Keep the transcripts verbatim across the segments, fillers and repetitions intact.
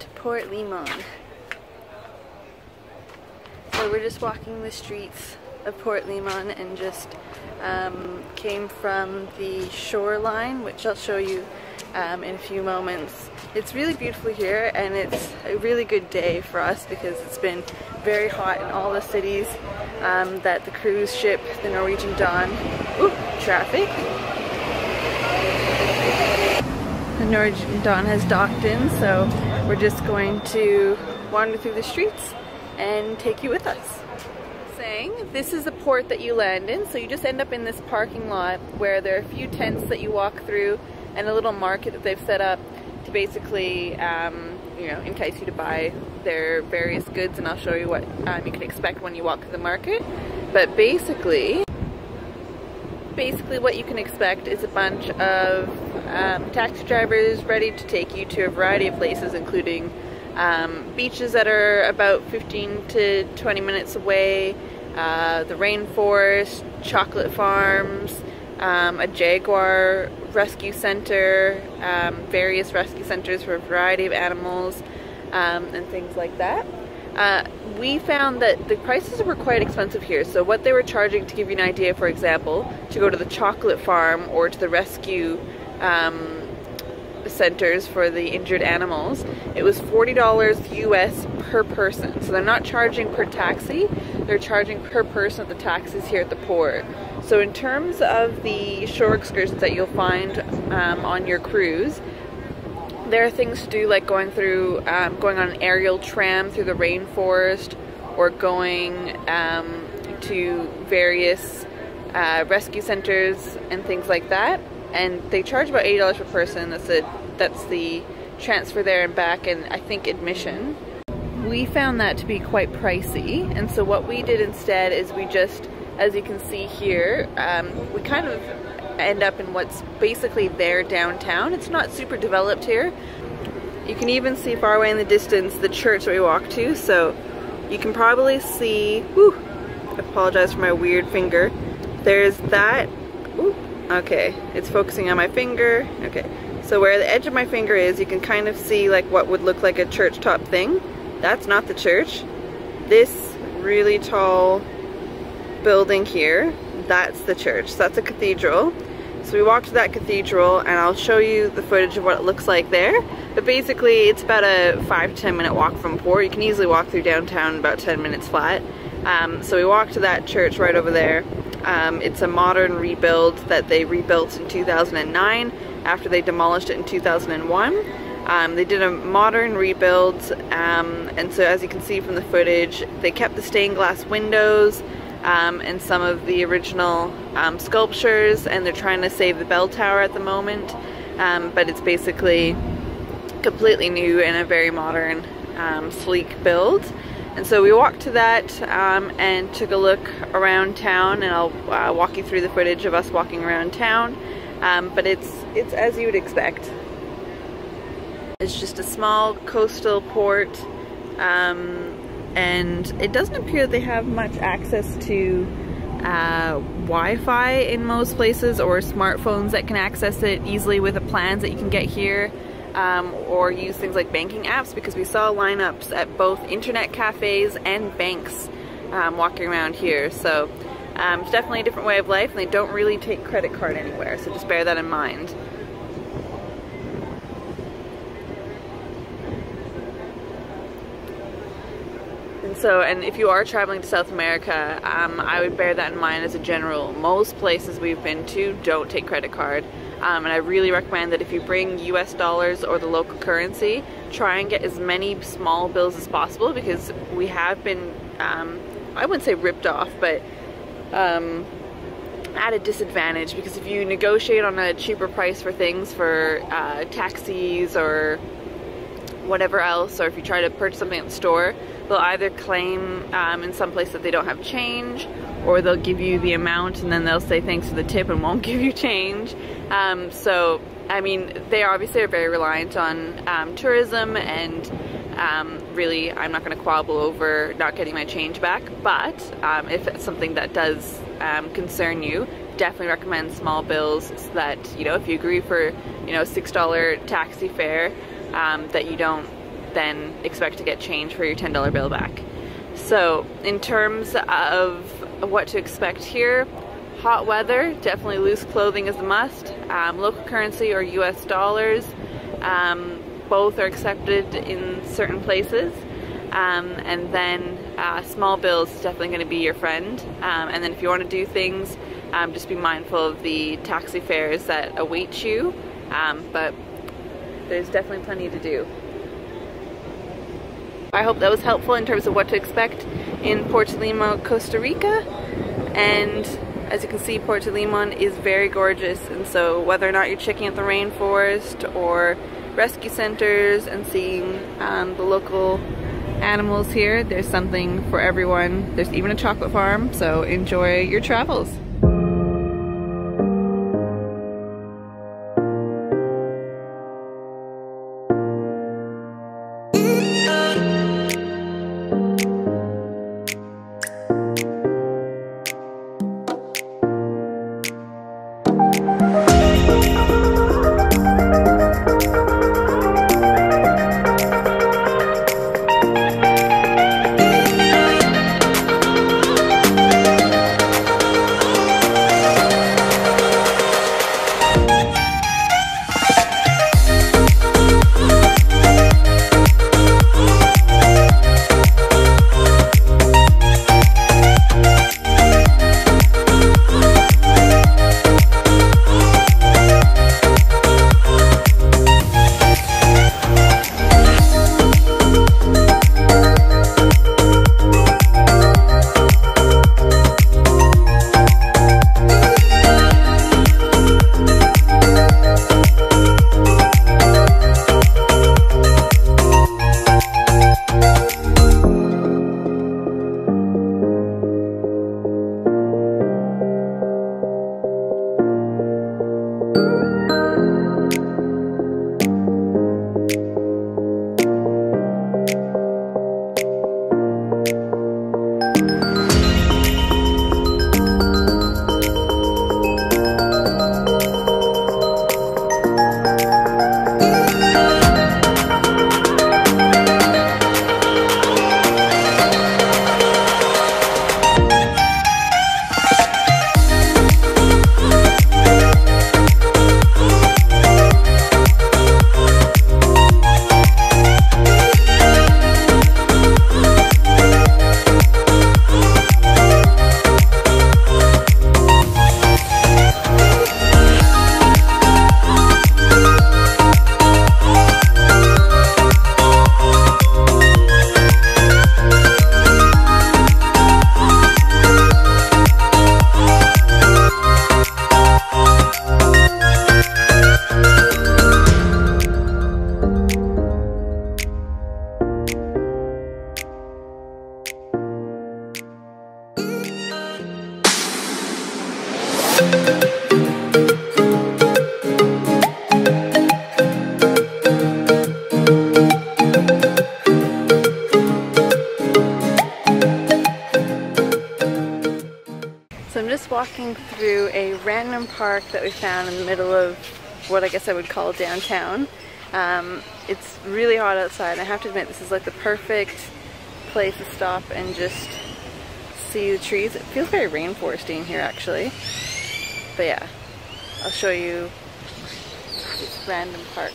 to Puerto Limon. So we're just walking the streets of Puerto Limon and just um, came from the shoreline, which I'll show you um, in a few moments. It's really beautiful here, and it's a really good day for us because it's been very hot in all the cities um, that the cruise ship, the Norwegian Dawn, ooh, traffic. The Norwegian Dawn has docked in, so we're just going to wander through the streets and take you with us. Saying, this is the port that you land in, so you just end up in this parking lot where there are a few tents that you walk through and a little market that they've set up to basically, um, you know, entice you to buy their various goods, and I'll show you what um, you can expect when you walk through the market. But basically, basically what you can expect is a bunch of Um, taxi drivers ready to take you to a variety of places, including um, beaches that are about fifteen to twenty minutes away, uh, the rainforest, chocolate farms, um, a jaguar rescue center, um, various rescue centers for a variety of animals, um, and things like that. Uh, we found that the prices were quite expensive here, so what they were charging, to give you an idea, for example, to go to the chocolate farm or to the rescue Um, centers for the injured animals, it was forty dollars U S per person. So they're not charging per taxi, they're charging per person at the taxis here at the port. So in terms of the shore excursions that you'll find um, on your cruise, there are things to do like going through, um, going on an aerial tram through the rainforest, or going um, to various uh, rescue centers and things like that. And they charge about eighty dollars per person. That's it. That's the transfer there and back, and I think admission. We found that to be quite pricey, and so what we did instead is we just, as you can see here, um, we kind of end up in what's basically their downtown. It's not super developed here. You can even see far away in the distance the church that we walked to, so you can probably see, whew, I apologize for my weird finger. There's that, ooh. Okay, it's focusing on my finger. Okay, so where the edge of my finger is, you can kind of see like what would look like a church top thing. That's not the church. This really tall building here, that's the church. So that's a cathedral. So we walked to that cathedral, and I'll show you the footage of what it looks like there. But basically, it's about a five to ten minute walk from port. You can easily walk through downtown in about ten minutes flat. Um, so we walked to that church right over there. Um, it's a modern rebuild that they rebuilt in two thousand nine after they demolished it in two thousand one. Um, they did a modern rebuild, um, and so as you can see from the footage, they kept the stained glass windows um, and some of the original um, sculptures, and they're trying to save the bell tower at the moment, um, but it's basically completely new and a very modern, um, sleek build. And so we walked to that um, and took a look around town, and I'll uh, walk you through the footage of us walking around town, um, but it's, it's as you would expect. It's just a small coastal port, um, and it doesn't appear they have much access to uh, Wi-Fi in most places, or smartphones that can access it easily with the plans that you can get here. Um, or use things like banking apps, because we saw lineups at both internet cafes and banks um, walking around here. So um, it's definitely a different way of life, and they don't really take credit card anywhere, so just bear that in mind. And so, and if you are traveling to South America, um, I would bear that in mind as a general. Most places we've been to don't take credit card. Um, and I really recommend that if you bring U S dollars or the local currency, try and get as many small bills as possible, because we have been, um, I wouldn't say ripped off, but um, at a disadvantage, because if you negotiate on a cheaper price for things, for uh, taxis or whatever else, or if you try to purchase something at the store, they'll either claim um, in some place that they don't have change, or they'll give you the amount and then they'll say thanks for the tip and won't give you change. Um, so, I mean, they obviously are very reliant on um, tourism, and um, really I'm not going to quabble over not getting my change back, but um, if it's something that does um, concern you, definitely recommend small bills, so that, you know, if you agree for, you know, six dollar taxi fare, um, that you don't then expect to get change for your ten dollar bill back. So in terms of what to expect here, hot weather, definitely loose clothing is a must. Um, local currency or U S dollars, um, both are accepted in certain places. Um, and then uh, small bills is definitely going to be your friend. Um, and then if you want to do things, um, just be mindful of the taxi fares that await you. Um, but there's definitely plenty to do. I hope that was helpful in terms of what to expect in Puerto Limón, Costa Rica. And as you can see, Puerto Limón is very gorgeous, and so whether or not you're checking out the rainforest or rescue centers and seeing um, the local animals here, there's something for everyone. There's even a chocolate farm, so enjoy your travels. Walking through a random park that we found in the middle of what I guess I would call downtown. Um, it's really hot outside, and I have to admit this is like the perfect place to stop and just see the trees. It feels very rainforesty in here actually, but yeah, I'll show you this random park.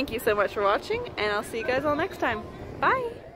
Thank you so much for watching, and I'll see you guys all next time. Bye!